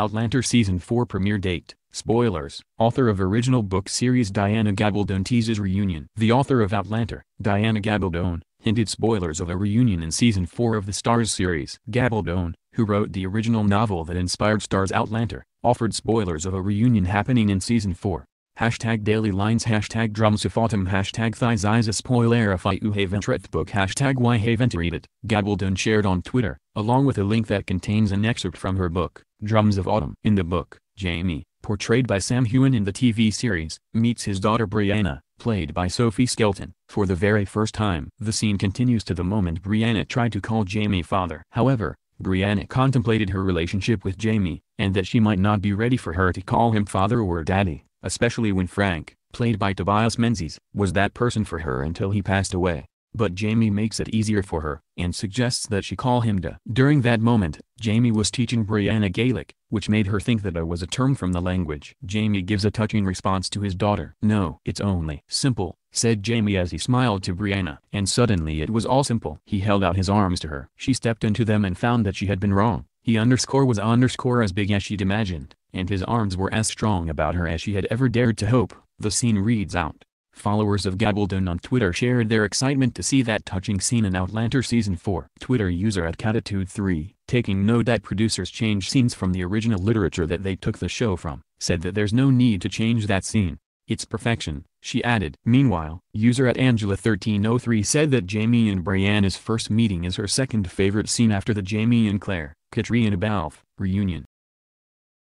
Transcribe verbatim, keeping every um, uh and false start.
Outlander Season four premiere date. Spoilers. Author of original book series Diana Gabaldon teases reunion. The author of Outlander, Diana Gabaldon, hinted spoilers of a reunion in Season four of the Starz series. Gabaldon, who wrote the original novel that inspired Starz Outlander, offered spoilers of a reunion happening in Season four. Hashtag Daily Lines. Hashtag Drums of Autumn. Hashtag Thighs Eyes. A spoiler if you haven't read the book. Hashtag why haven't read it. Gabaldon shared on Twitter, along with a link that contains an excerpt from her book, Drums of Autumn. In the book, Jamie, portrayed by Sam Heughan in the T V series, meets his daughter Brianna, played by Sophie Skelton, for the very first time. The scene continues to the moment Brianna tried to call Jamie father. However, Brianna contemplated her relationship with Jamie, and that she might not be ready for her to call him father or daddy, especially when Frank, played by Tobias Menzies, was that person for her until he passed away. But Jamie makes it easier for her, and suggests that she call him Da. During that moment, Jamie was teaching Brianna Gaelic, which made her think that Da was a term from the language. Jamie gives a touching response to his daughter. "No, it's only simple," said Jamie as he smiled to Brianna. And suddenly it was all simple. He held out his arms to her. She stepped into them and found that she had been wrong. He underscore was underscore as big as she'd imagined, and his arms were as strong about her as she had ever dared to hope, the scene reads out. Followers of Gabaldon on Twitter shared their excitement to see that touching scene in Outlander Season four. Twitter user at Catitude three, taking note that producers change scenes from the original literature that they took the show from, said that there's no need to change that scene. It's perfection, she added. Meanwhile, user at Angela thirteen oh three said that Jamie and Brianna's first meeting is her second favorite scene after the Jamie and Claire, Caitriona Balfe, reunion.